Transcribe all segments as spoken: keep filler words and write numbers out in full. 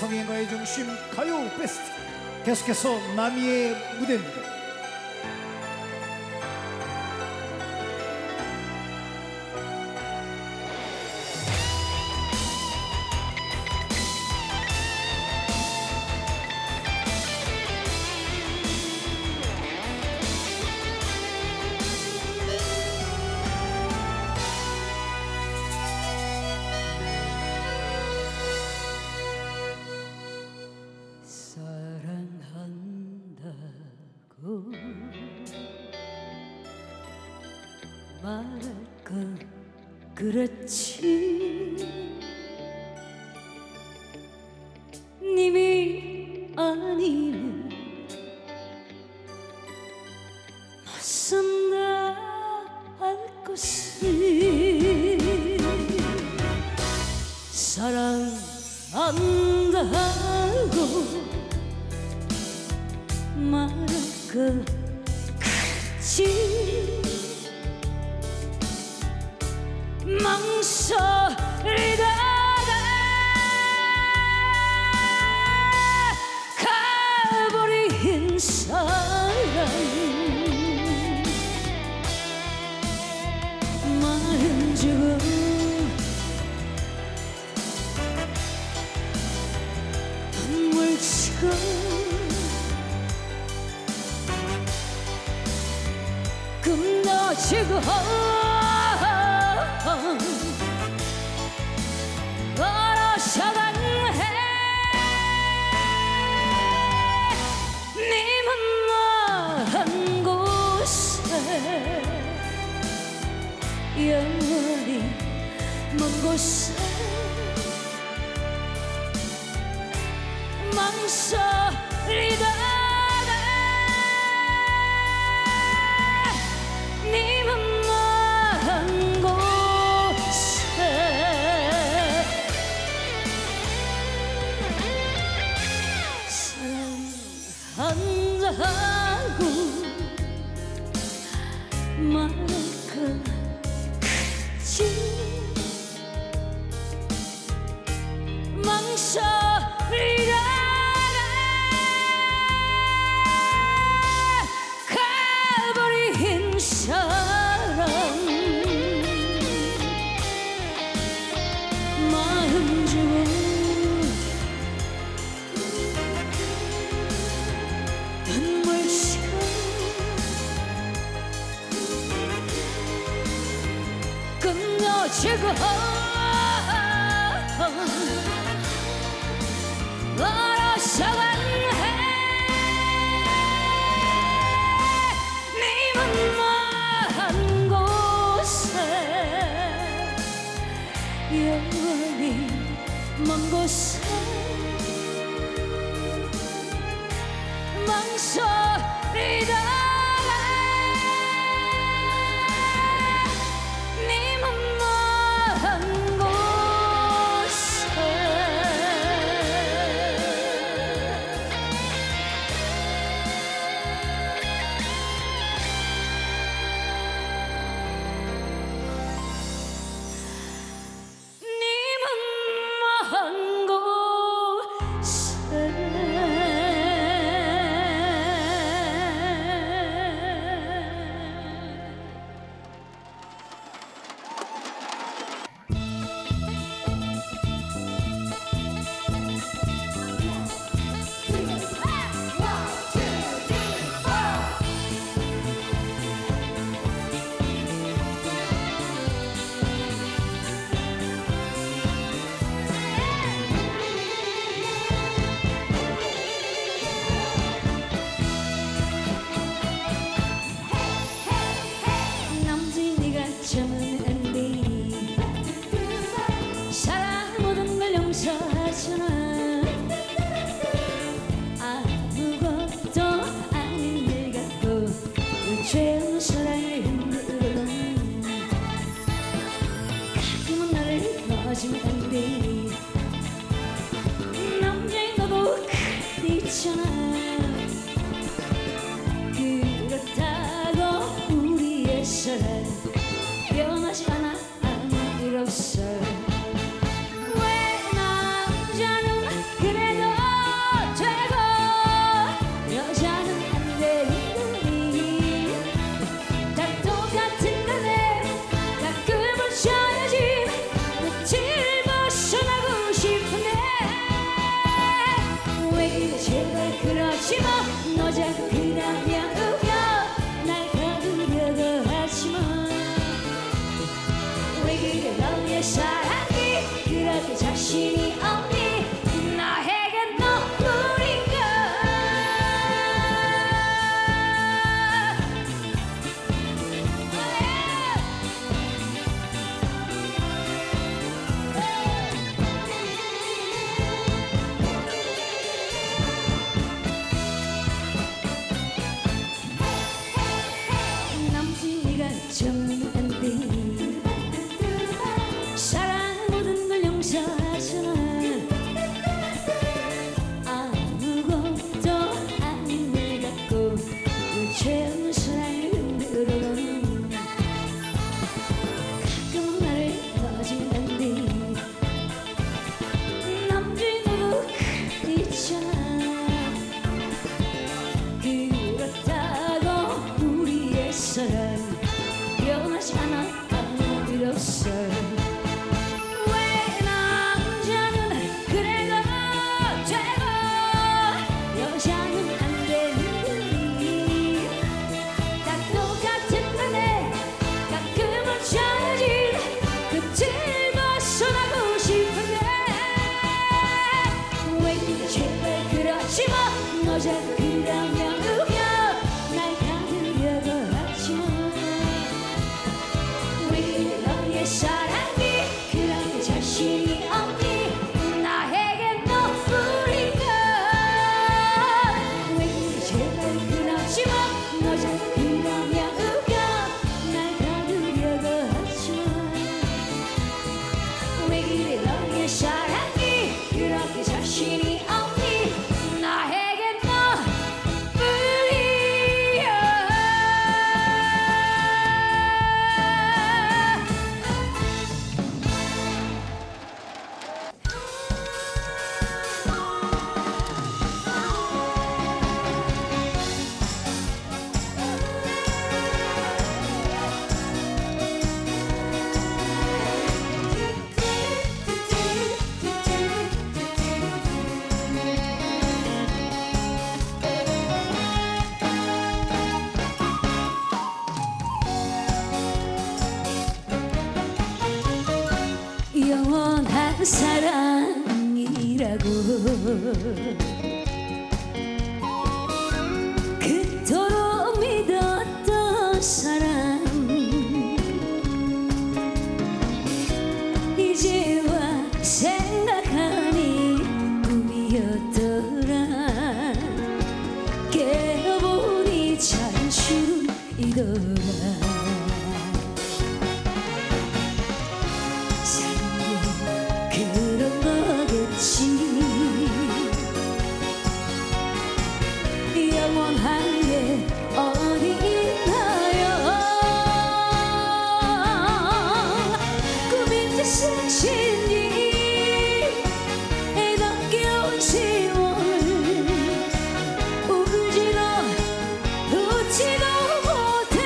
성인과의 중심 가요 베스트 계속해서 나미의 무대입니다. 사랑한다고 말할 건 그렇지 님이 아니면 못 산다 할 것을 사랑한다고 말할 것 같지 망설이다가 가버린 사랑 마음 주고 눈물 치고 지금 걸어서간 해 님은 나한 곳에 영원히 먼 곳에 망설이다 한다고 말할 것 같지 망설이다가 가버린 사랑 마음 주고 지금 걸어서간 해 님은 나한 곳에 영원히 먼 곳에 망설이다 남자인 너도 그랬잖아 그렇다고 우리의 사랑 변하지 않아 아무 일 없어 왜 남자는 그래 사랑이라고 그토록 믿었던 사랑 이제와 생각하니 꿈이었더라. 깨어보니 참 쉬운이더라. 영원한 게 어디 있나요? 꿈이 뜻이시니 애답게 온 시월 울지도 웃지도 못해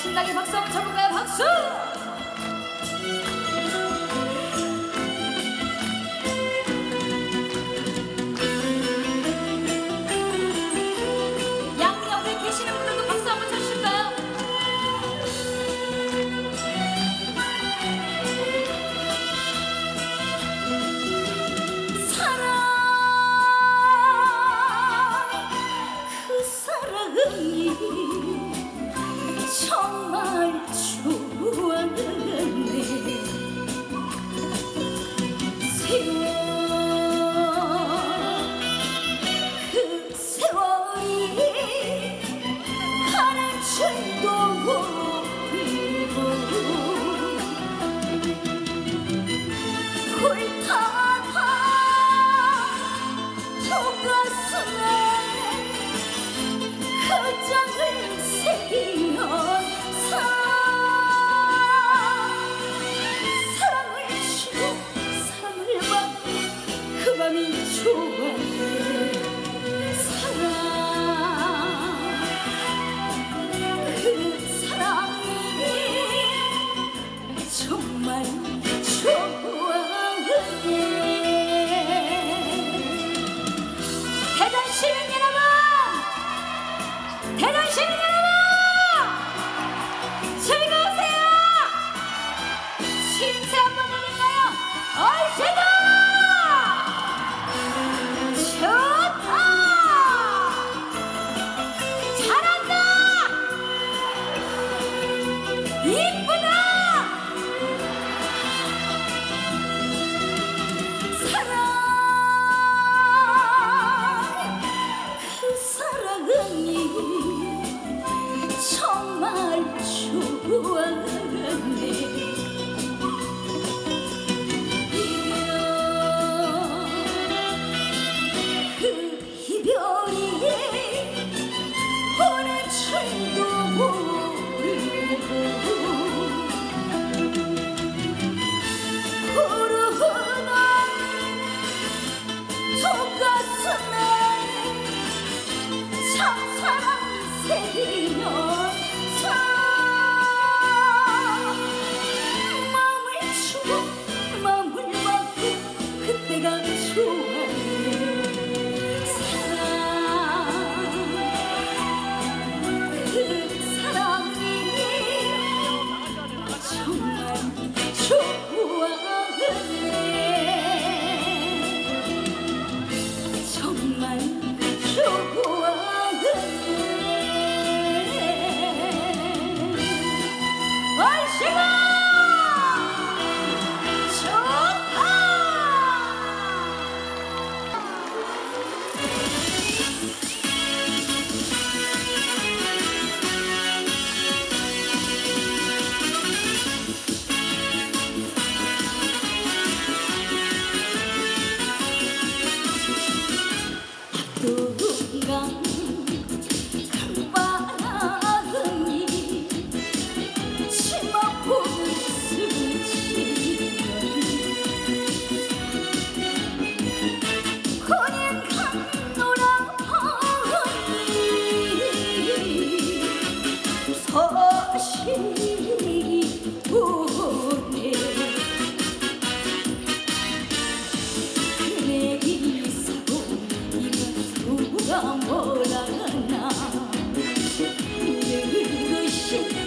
신나게 박수 한번 쳐볼까요? 박수! 양옆에 옆에 계시는 분들도 박수 한번 쳐주실까요? 사랑, 그 사랑이 정말 좋았네. 세월, 그 세월이 가는 줄도 모르고 훑어봐 두 가슴에 표정을 새기며 내 그릇이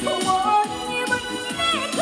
부모님은 내 그릇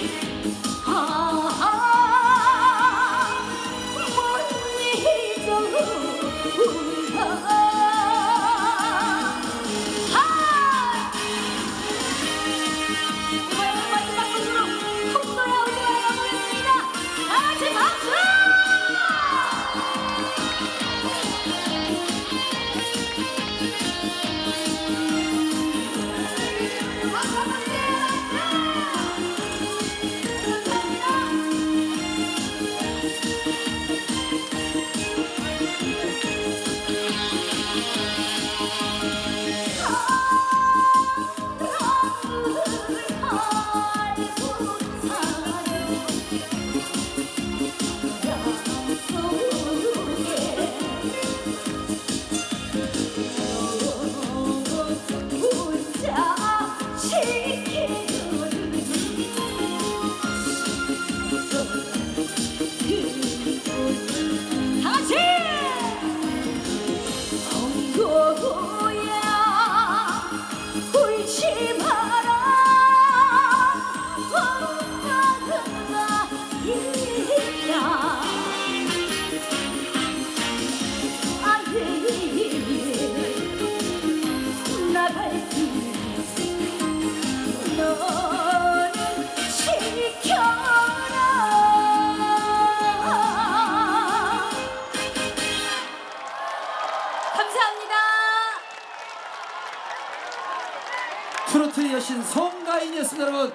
트로트 여신 송가인이었습니다. 여러분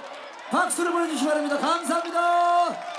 박수를 보내주시기 바랍니다. 감사합니다.